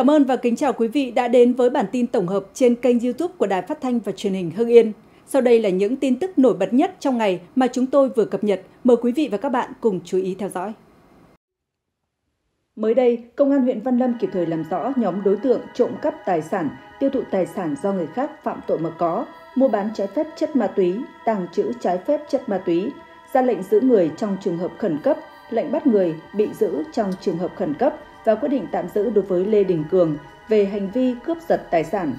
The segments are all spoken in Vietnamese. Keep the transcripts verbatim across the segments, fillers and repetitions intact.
cảm ơn và kính chào quý vị đã đến với bản tin tổng hợp trên kênh YouTube của Đài Phát Thanh và truyền hình Hưng Yên. Sau đây là những tin tức nổi bật nhất trong ngày mà chúng tôi vừa cập nhật. Mời quý vị và các bạn cùng chú ý theo dõi. Mới đây, Công an huyện Văn Lâm kịp thời làm rõ nhóm đối tượng trộm cắp tài sản, tiêu thụ tài sản do người khác phạm tội mà có, mua bán trái phép chất ma túy, tàng trữ trái phép chất ma túy, ra lệnh giữ người trong trường hợp khẩn cấp, lệnh bắt người bị giữ trong trường hợp khẩn cấp và quyết định tạm giữ đối với Lê Đình Cường về hành vi cướp giật tài sản.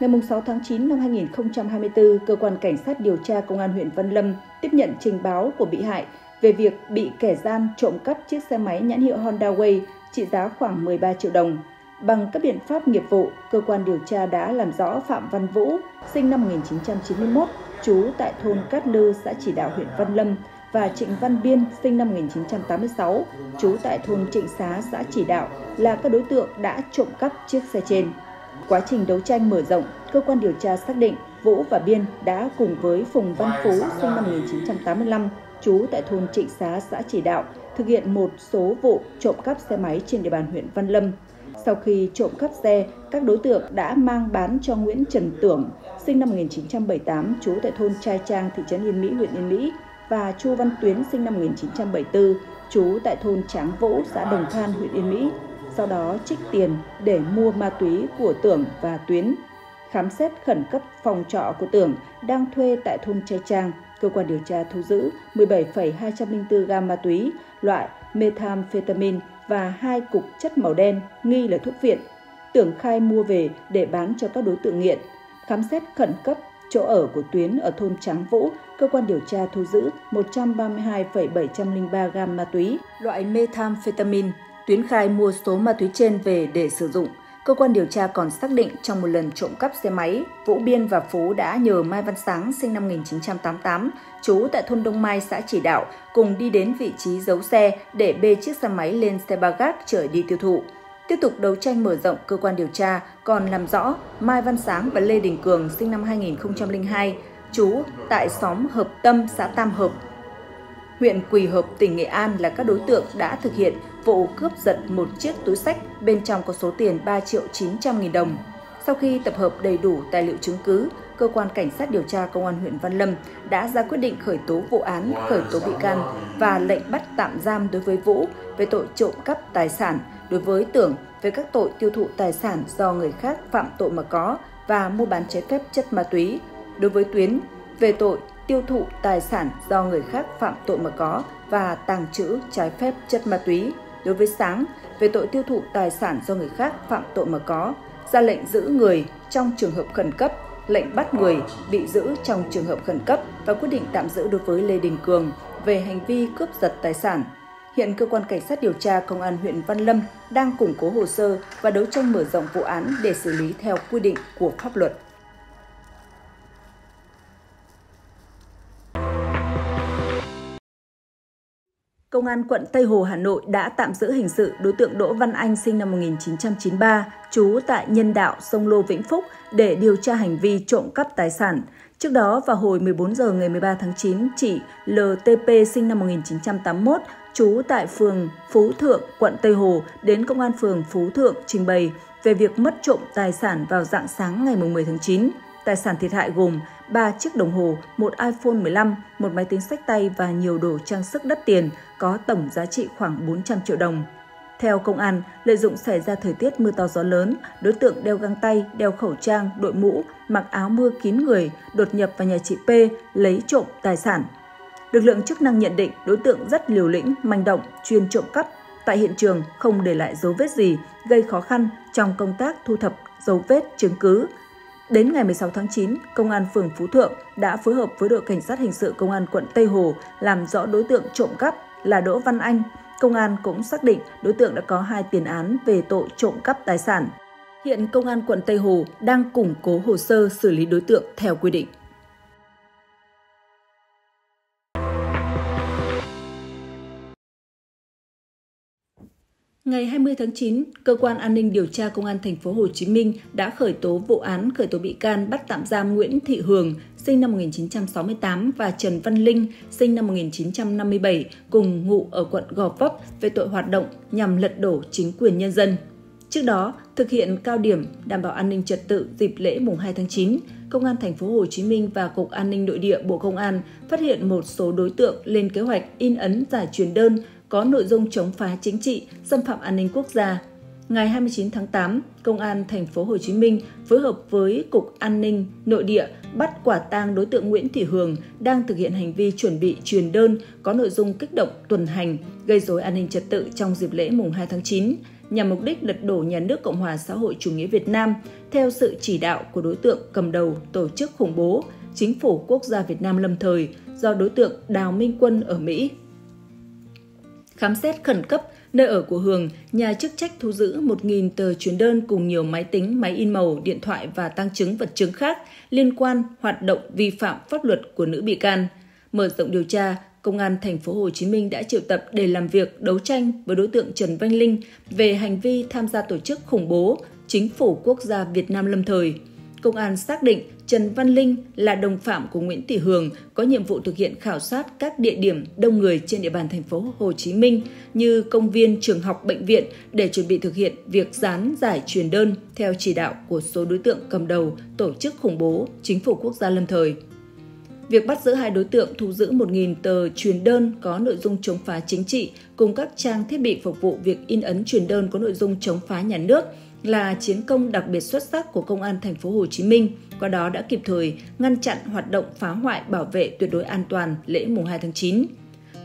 Ngày sáu tháng chín năm hai nghìn không trăm hai mươi tư, Cơ quan Cảnh sát điều tra Công an huyện Văn Lâm tiếp nhận trình báo của bị hại về việc bị kẻ gian trộm cắp chiếc xe máy nhãn hiệu Honda Wave trị giá khoảng mười ba triệu đồng. Bằng các biện pháp nghiệp vụ, cơ quan điều tra đã làm rõ Phạm Văn Vũ, sinh năm một nghìn chín trăm chín mươi mốt, trú tại thôn Cát Lư, xã Chỉ Đạo, huyện Văn Lâm, và Trịnh Văn Biên, sinh năm một nghìn chín trăm tám mươi sáu, trú tại thôn Trịnh Xá, xã Chỉ Đạo, là các đối tượng đã trộm cắp chiếc xe trên. Quá trình đấu tranh mở rộng, cơ quan điều tra xác định Vũ và Biên đã cùng với Phùng Văn Phú, sinh năm một nghìn chín trăm tám mươi lăm, trú tại thôn Trịnh Xá, xã Chỉ Đạo, thực hiện một số vụ trộm cắp xe máy trên địa bàn huyện Văn Lâm. Sau khi trộm cắp xe, các đối tượng đã mang bán cho Nguyễn Trần Tưởng, sinh năm một nghìn chín trăm bảy mươi tám, trú tại thôn Trai Trang, thị trấn Yên Mỹ, huyện Yên Mỹ, và Chu Văn Tuyến, sinh năm một nghìn chín trăm bảy mươi tư, trú tại thôn Tráng Vỗ, xã Đồng Than, huyện Yên Mỹ. Sau đó trích tiền để mua ma túy của Tưởng và Tuyến. Khám xét khẩn cấp phòng trọ của Tưởng đang thuê tại thôn Trai Trang, cơ quan điều tra thu giữ mười bảy phẩy hai không bốn gam ma túy loại methamphetamine và hai cục chất màu đen nghi là thuốc viện. Tưởng khai mua về để bán cho các đối tượng nghiện. Khám xét khẩn cấp chỗ ở của Tuyến ở thôn Tráng Vũ, cơ quan điều tra thu giữ một trăm ba mươi hai phẩy bảy không ba gam ma túy loại methamphetamine. Tuyến khai mua số ma túy trên về để sử dụng. Cơ quan điều tra còn xác định trong một lần trộm cắp xe máy, Vũ, Biên và Phú đã nhờ Mai Văn Sáng, sinh năm một nghìn chín trăm tám mươi tám, trú tại thôn Đông Mai, xã Chỉ Đạo, cùng đi đến vị trí giấu xe để bê chiếc xe máy lên xe ba gác chở đi tiêu thụ. Tiếp tục đấu tranh mở rộng, cơ quan điều tra còn làm rõ Mai Văn Sáng và Lê Đình Cường, sinh năm hai nghìn không trăm lẻ hai, trú tại xóm Hợp Tâm, xã Tam Hợp, huyện Quỳ Hợp, tỉnh Nghệ An, là các đối tượng đã thực hiện vụ cướp giật một chiếc túi xách bên trong có số tiền ba triệu chín trăm nghìn đồng. Sau khi tập hợp đầy đủ tài liệu chứng cứ, Cơ quan Cảnh sát điều tra Công an huyện Văn Lâm đã ra quyết định khởi tố vụ án, khởi tố bị can và lệnh bắt tạm giam đối với Vũ về tội trộm cắp tài sản, đối với Tưởng về các tội tiêu thụ tài sản do người khác phạm tội mà có và mua bán trái phép chất ma túy, đối với Tuyến về tội tiêu thụ tài sản do người khác phạm tội mà có và tàng trữ trái phép chất ma túy, đối với Sáng về tội tiêu thụ tài sản do người khác phạm tội mà có, ra lệnh giữ người trong trường hợp khẩn cấp, lệnh bắt người bị giữ trong trường hợp khẩn cấp và quyết định tạm giữ đối với Lê Đình Cường về hành vi cướp giật tài sản. Hiện Cơ quan Cảnh sát điều tra Công an huyện Văn Lâm đang củng cố hồ sơ và đấu tranh mở rộng vụ án để xử lý theo quy định của pháp luật. Công an quận Tây Hồ, Hà Nội đã tạm giữ hình sự đối tượng Đỗ Văn Anh, sinh năm một nghìn chín trăm chín mươi ba, trú tại Nhân Đạo, Sông Lô, Vĩnh Phúc để điều tra hành vi trộm cắp tài sản. Trước đó, vào hồi mười bốn giờ ngày mười ba tháng chín, chị lờ tê pê, sinh năm một nghìn chín trăm tám mươi mốt, trú tại phường Phú Thượng, quận Tây Hồ, đến Công an phường Phú Thượng trình bày về việc mất trộm tài sản vào rạng sáng ngày mười tháng chín. Tài sản thiệt hại gồm ba chiếc đồng hồ, một iPhone mười lăm, một máy tính xách tay và nhiều đồ trang sức đắt tiền có tổng giá trị khoảng bốn trăm triệu đồng. Theo công an, lợi dụng xảy ra thời tiết mưa to gió lớn, đối tượng đeo găng tay, đeo khẩu trang, đội mũ, mặc áo mưa kín người, đột nhập vào nhà chị P lấy trộm tài sản. Lực lượng chức năng nhận định đối tượng rất liều lĩnh, manh động, chuyên trộm cắp. Tại hiện trường không để lại dấu vết gì, gây khó khăn trong công tác thu thập dấu vết chứng cứ. Đến ngày mười sáu tháng chín, Công an phường Phú Thượng đã phối hợp với đội Cảnh sát hình sự Công an quận Tây Hồ làm rõ đối tượng trộm cắp là Đỗ Văn Anh. Công an cũng xác định đối tượng đã có hai tiền án về tội trộm cắp tài sản. Hiện Công an quận Tây Hồ đang củng cố hồ sơ xử lý đối tượng theo quy định. Ngày hai mươi tháng chín, Cơ quan An ninh điều tra Công an thành phố Hồ Chí Minh đã khởi tố vụ án, khởi tố bị can, bắt tạm giam Nguyễn Thị Hường, sinh năm một nghìn chín trăm sáu mươi tám và Trần Văn Linh, sinh năm một nghìn chín trăm năm mươi bảy, cùng ngụ ở quận Gò Vấp về tội hoạt động nhằm lật đổ chính quyền nhân dân. Trước đó, thực hiện cao điểm đảm bảo an ninh trật tự dịp lễ mùng hai tháng chín, Công an thành phố Hồ Chí Minh và Cục An ninh Nội địa Bộ Công an phát hiện một số đối tượng lên kế hoạch in ấn giải truyền đơn có nội dung chống phá chính trị, xâm phạm an ninh quốc gia. Ngày hai mươi chín tháng tám, Công an thành phố Hồ Chí Minh phối hợp với Cục An ninh Nội địa bắt quả tang đối tượng Nguyễn Thị Hường đang thực hiện hành vi chuẩn bị truyền đơn có nội dung kích động tuần hành, gây rối an ninh trật tự trong dịp lễ mùng hai tháng chín, nhằm mục đích lật đổ nhà nước Cộng hòa xã hội chủ nghĩa Việt Nam theo sự chỉ đạo của đối tượng cầm đầu tổ chức khủng bố, Chính phủ Quốc gia Việt Nam lâm thời do đối tượng Đào Minh Quân ở Mỹ. Khám xét khẩn cấp nơi ở của Hường, nhà chức trách thu giữ một nghìn tờ truyền đơn cùng nhiều máy tính, máy in màu, điện thoại và tang chứng vật chứng khác liên quan hoạt động vi phạm pháp luật của nữ bị can. Mở rộng điều tra, Công an thành phố Hồ Chí Minh đã triệu tập để làm việc đấu tranh với đối tượng Trần Văn Linh về hành vi tham gia tổ chức khủng bố Chính phủ Quốc gia Việt Nam lâm thời. Công an xác định Trần Văn Linh là đồng phạm của Nguyễn Thị Hường, có nhiệm vụ thực hiện khảo sát các địa điểm đông người trên địa bàn thành phố Hồ Chí Minh như công viên, trường học, bệnh viện để chuẩn bị thực hiện việc dán giải truyền đơn theo chỉ đạo của số đối tượng cầm đầu tổ chức khủng bố Chính phủ Quốc gia lâm thời. Việc bắt giữ hai đối tượng thu giữ một nghìn tờ truyền đơn có nội dung chống phá chính trị cùng các trang thiết bị phục vụ việc in ấn truyền đơn có nội dung chống phá nhà nước là chiến công đặc biệt xuất sắc của Công an thành phố Hồ Chí Minh, qua đó đã kịp thời ngăn chặn hoạt động phá hoại, bảo vệ tuyệt đối an toàn lễ mùng hai tháng chín.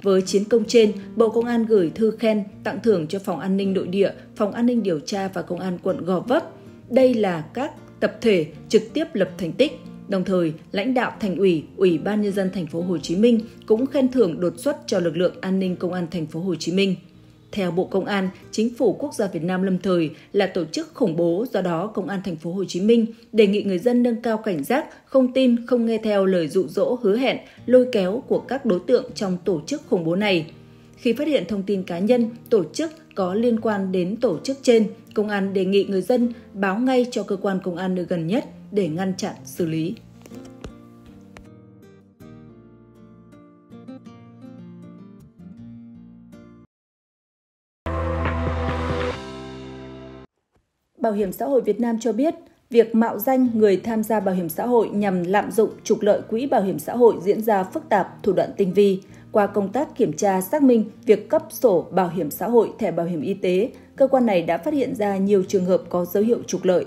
Với chiến công trên, Bộ Công an gửi thư khen tặng thưởng cho Phòng An ninh Nội địa, Phòng An ninh Điều tra và Công an quận Gò Vấp. Đây là các tập thể trực tiếp lập thành tích. Đồng thời, lãnh đạo Thành ủy, Ủy ban nhân dân thành phố Hồ Chí Minh cũng khen thưởng đột xuất cho lực lượng an ninh Công an thành phố Hồ Chí Minh. Theo Bộ Công an, Chính phủ Quốc gia Việt Nam lâm thời là tổ chức khủng bố, do đó Công an thành phố Hồ Chí Minh đề nghị người dân nâng cao cảnh giác, không tin, không nghe theo lời dụ dỗ, hứa hẹn, lôi kéo của các đối tượng trong tổ chức khủng bố này. Khi phát hiện thông tin cá nhân, tổ chức có liên quan đến tổ chức trên, Công an đề nghị người dân báo ngay cho cơ quan công an nơi gần nhất để ngăn chặn xử lý. Bảo hiểm xã hội Việt Nam cho biết, việc mạo danh người tham gia bảo hiểm xã hội nhằm lạm dụng trục lợi quỹ bảo hiểm xã hội diễn ra phức tạp, thủ đoạn tinh vi. Qua công tác kiểm tra xác minh việc cấp sổ bảo hiểm xã hội, thẻ bảo hiểm y tế, cơ quan này đã phát hiện ra nhiều trường hợp có dấu hiệu trục lợi.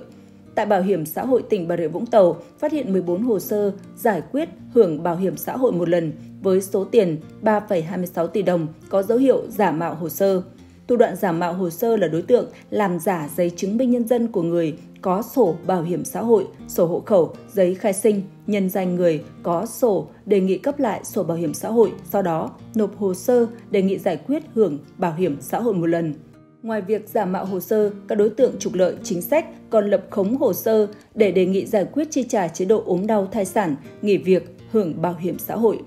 Tại Bảo hiểm xã hội tỉnh Bà Rịa Vũng Tàu, phát hiện mười bốn hồ sơ giải quyết hưởng bảo hiểm xã hội một lần với số tiền ba phẩy hai mươi sáu tỷ đồng có dấu hiệu giả mạo hồ sơ. Thủ đoạn giả mạo hồ sơ là đối tượng làm giả giấy chứng minh nhân dân của người có sổ bảo hiểm xã hội, sổ hộ khẩu, giấy khai sinh, nhân danh người có sổ đề nghị cấp lại sổ bảo hiểm xã hội, sau đó nộp hồ sơ đề nghị giải quyết hưởng bảo hiểm xã hội một lần. Ngoài việc giả mạo hồ sơ, các đối tượng trục lợi chính sách còn lập khống hồ sơ để đề nghị giải quyết chi trả chế độ ốm đau, thai sản, nghỉ việc, hưởng bảo hiểm xã hội.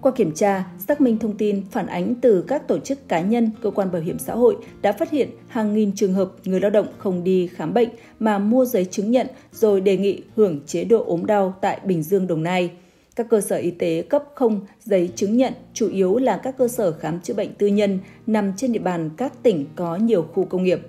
Qua kiểm tra, xác minh thông tin phản ánh từ các tổ chức cá nhân, cơ quan bảo hiểm xã hội đã phát hiện hàng nghìn trường hợp người lao động không đi khám bệnh mà mua giấy chứng nhận rồi đề nghị hưởng chế độ ốm đau tại Bình Dương, Đồng Nai. Các cơ sở y tế cấp không giấy chứng nhận chủ yếu là các cơ sở khám chữa bệnh tư nhân nằm trên địa bàn các tỉnh có nhiều khu công nghiệp.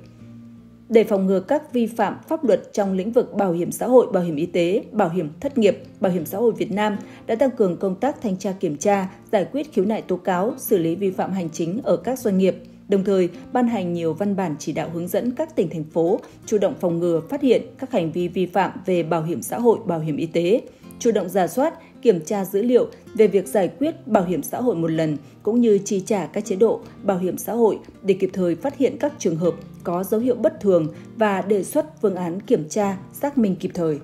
Để phòng ngừa các vi phạm pháp luật trong lĩnh vực bảo hiểm xã hội, bảo hiểm y tế, bảo hiểm thất nghiệp, Bảo hiểm xã hội Việt Nam đã tăng cường công tác thanh tra kiểm tra, giải quyết khiếu nại tố cáo, xử lý vi phạm hành chính ở các doanh nghiệp, đồng thời ban hành nhiều văn bản chỉ đạo hướng dẫn các tỉnh, thành phố chủ động phòng ngừa, phát hiện các hành vi vi phạm về bảo hiểm xã hội, bảo hiểm y tế, chủ động rà soát, kiểm tra dữ liệu về việc giải quyết bảo hiểm xã hội một lần cũng như chi trả các chế độ bảo hiểm xã hội để kịp thời phát hiện các trường hợp có dấu hiệu bất thường và đề xuất phương án kiểm tra, xác minh kịp thời.